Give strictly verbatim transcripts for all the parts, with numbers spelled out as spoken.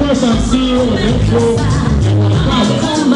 course I'm still a little problem. I'm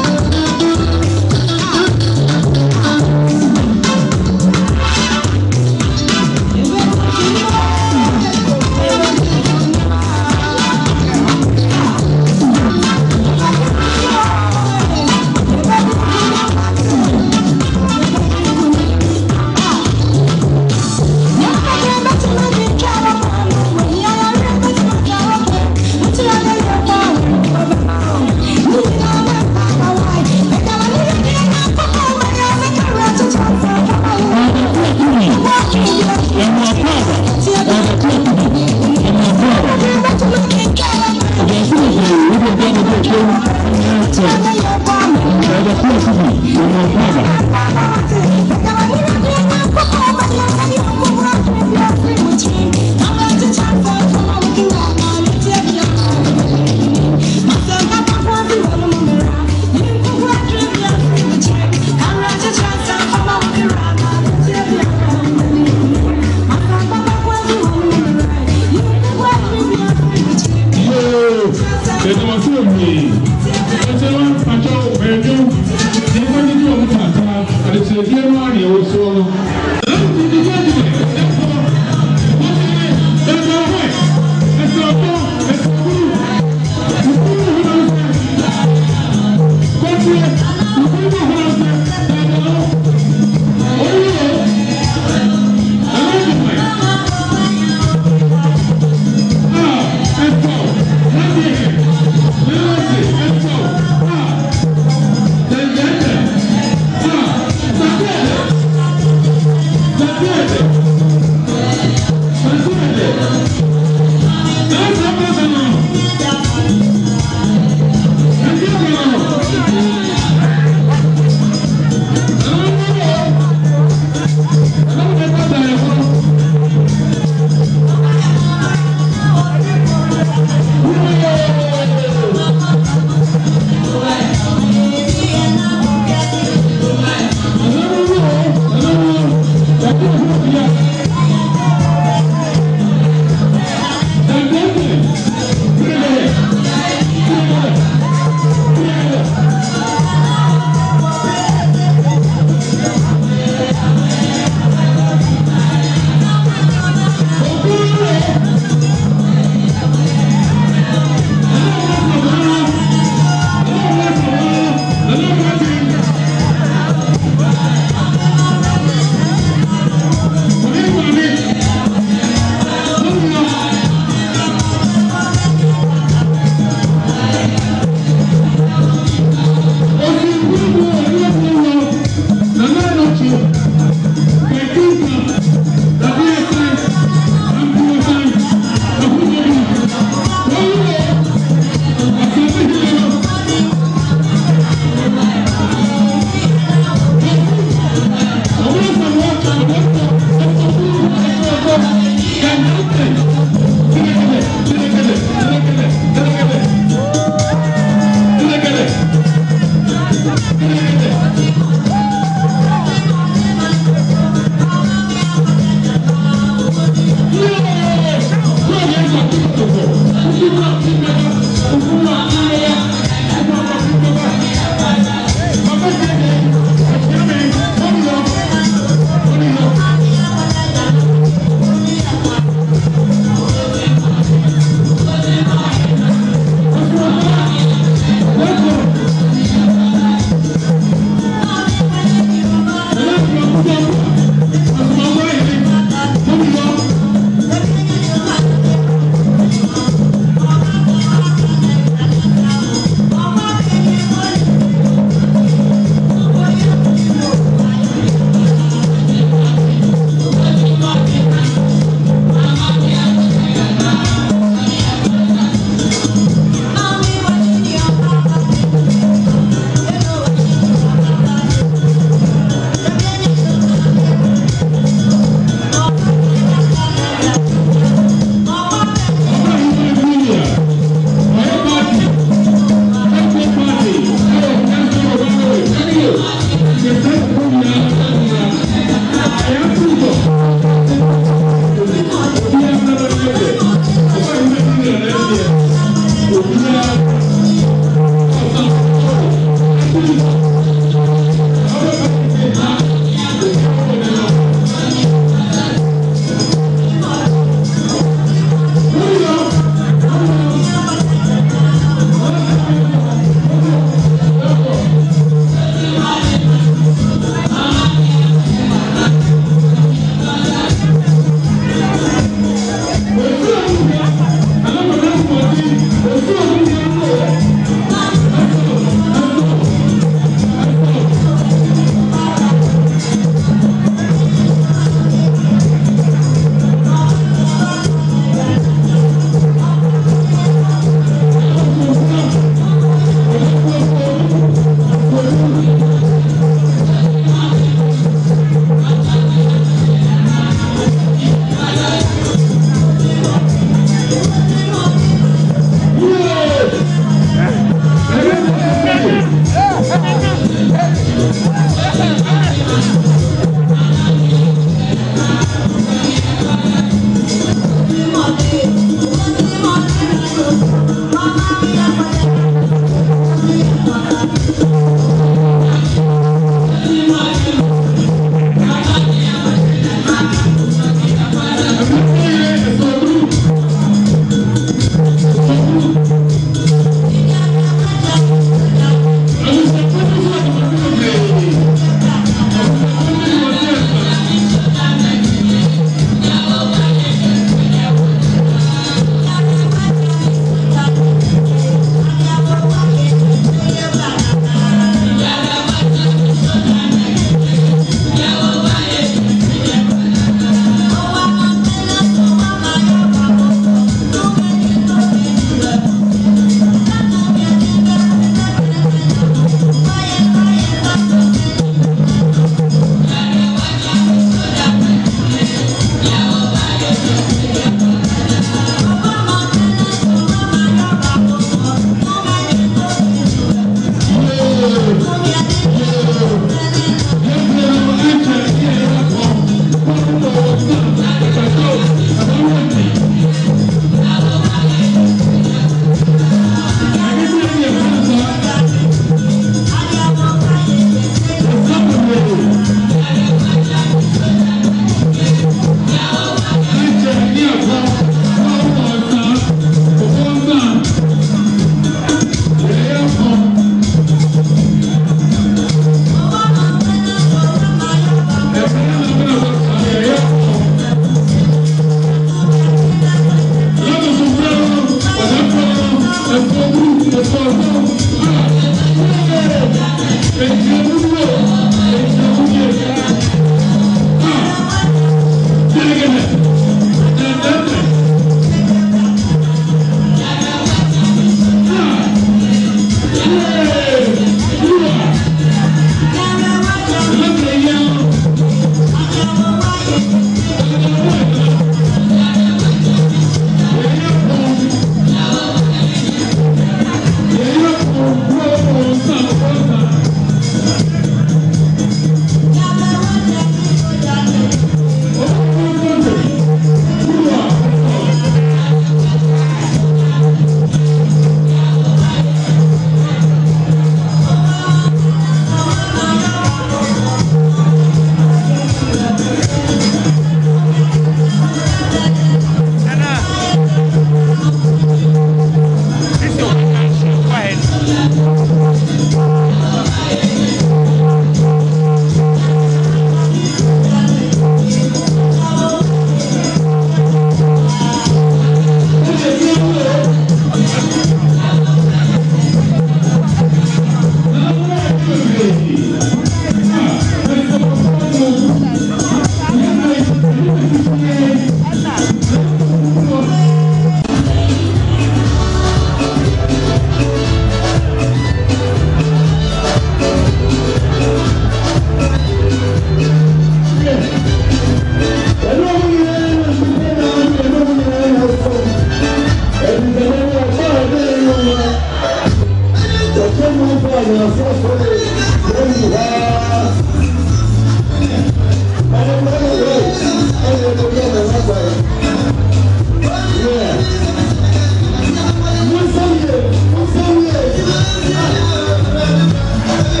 I'm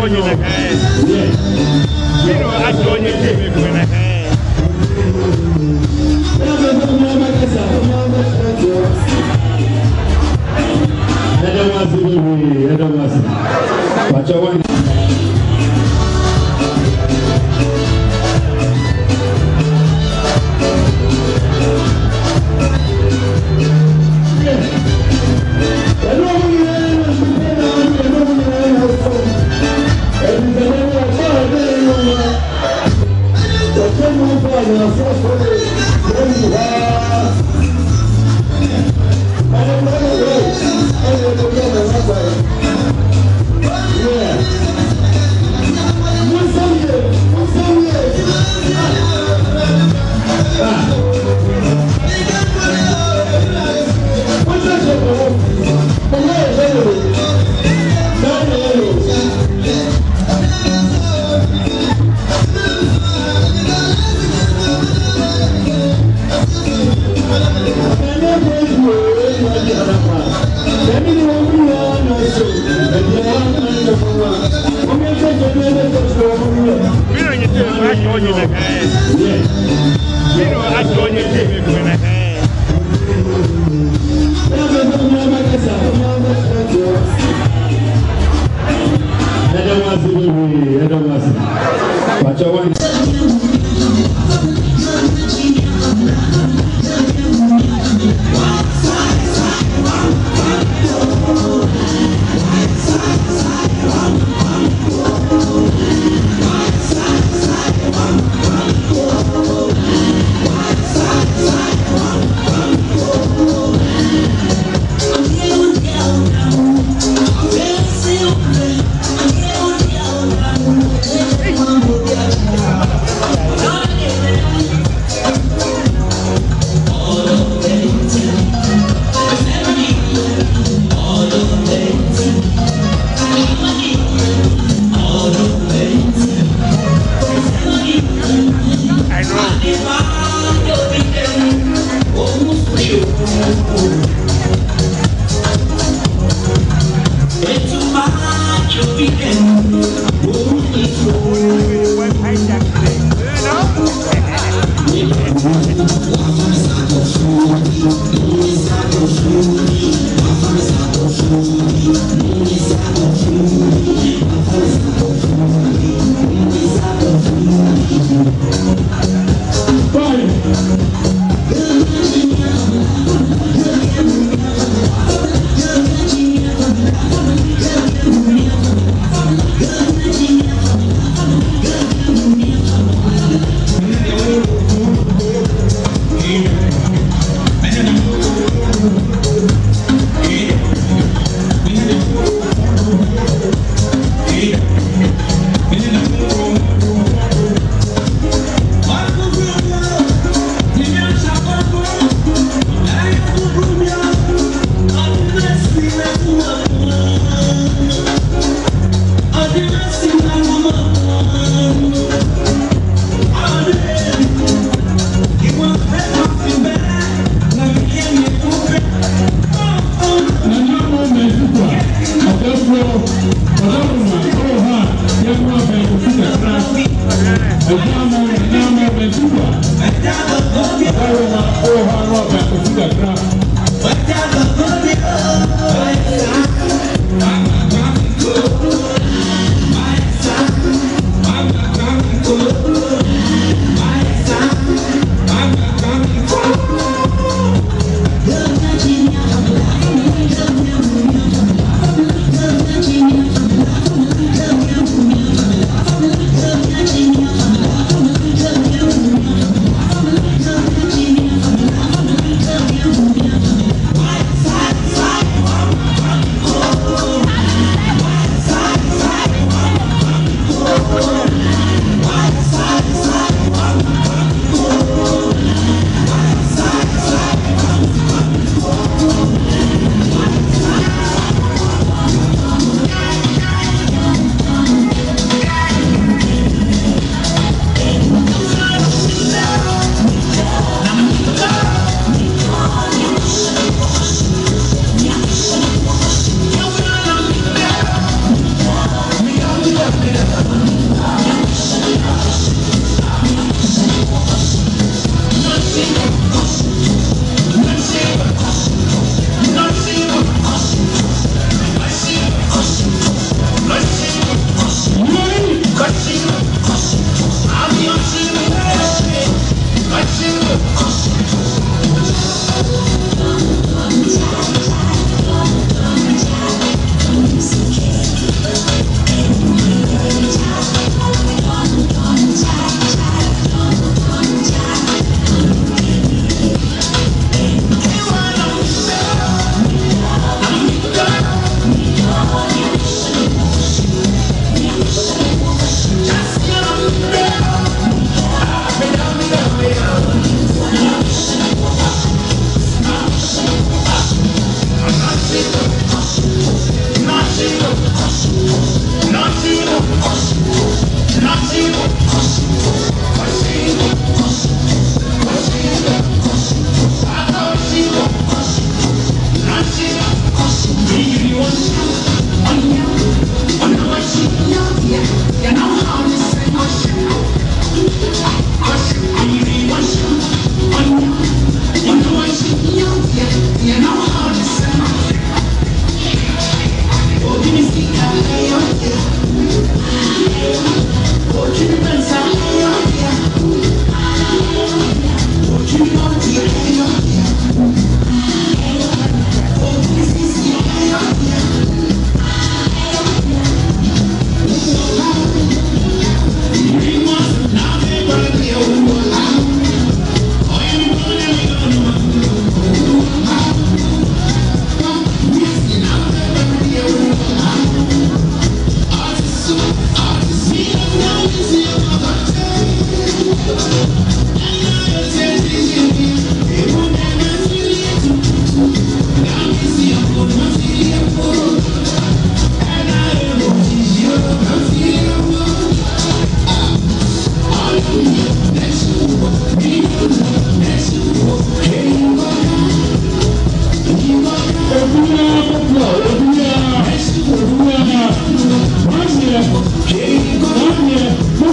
join you in the hand. You know, I join you in the hand. I'm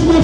I do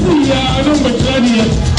see, uh, I know McLean.